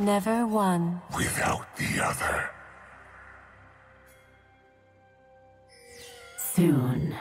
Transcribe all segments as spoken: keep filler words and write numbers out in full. Never one without the other. Soon.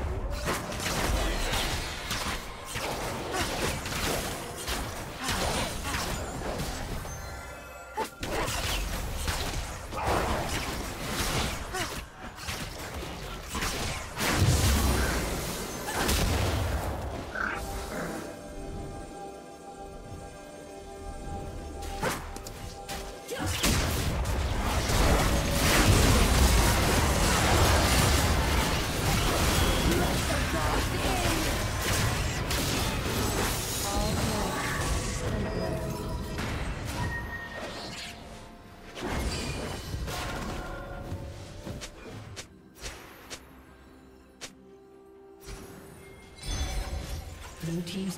Blue team's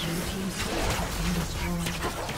Blue team's turret has been destroyed.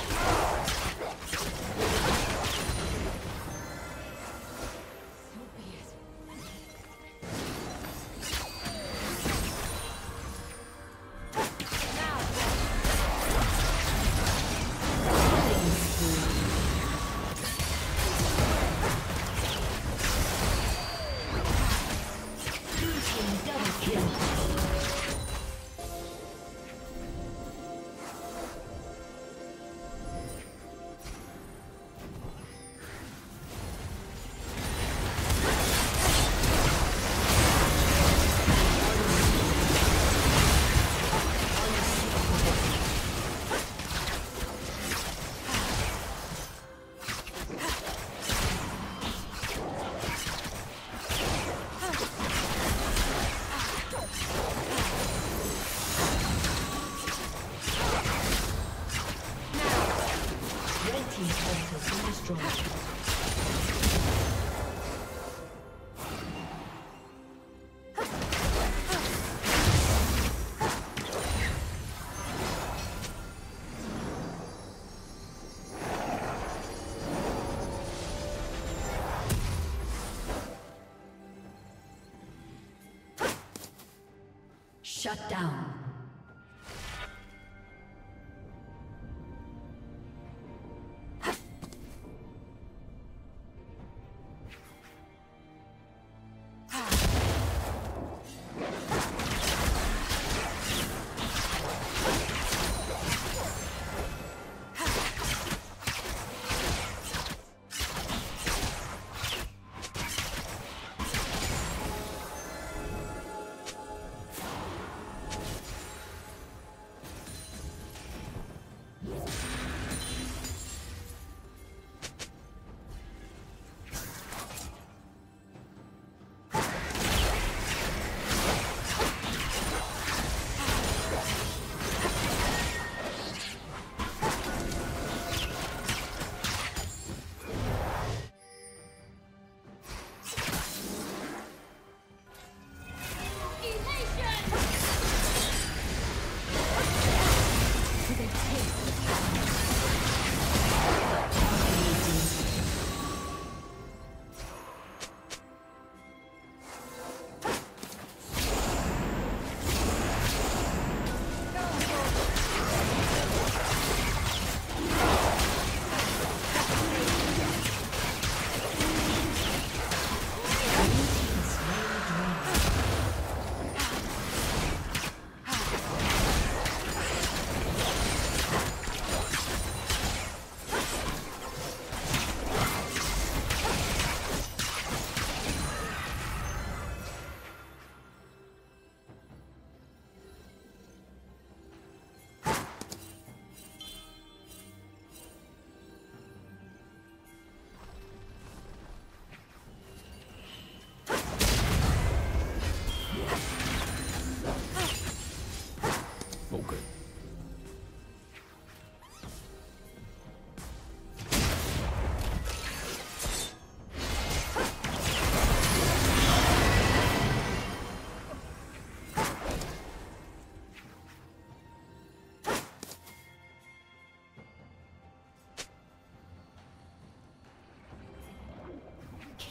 Shut down.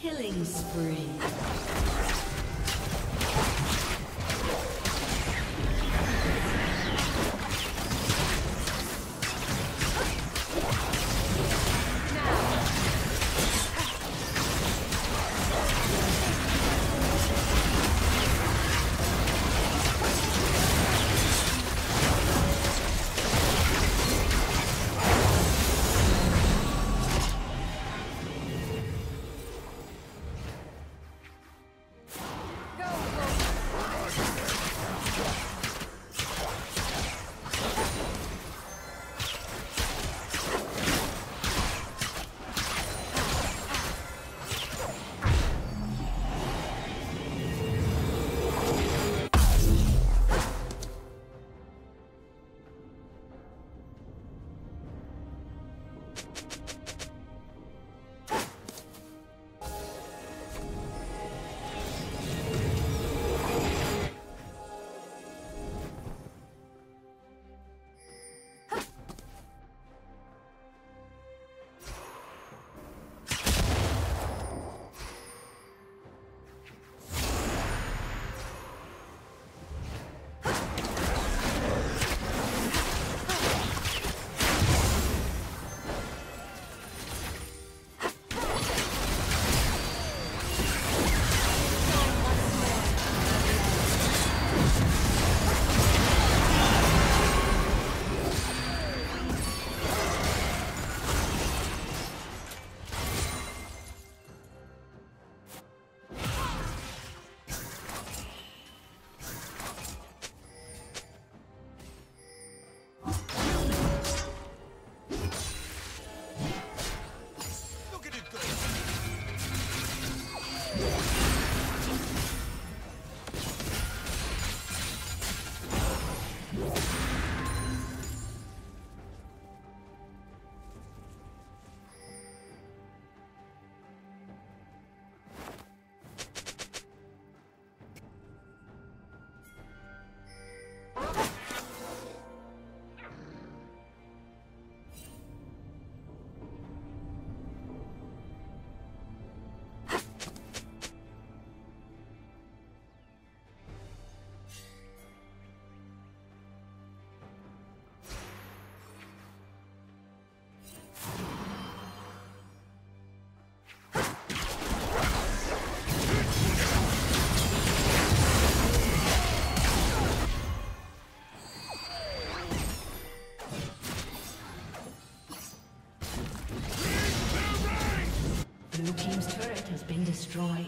Killing spree. Blue team's turret has been destroyed.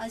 A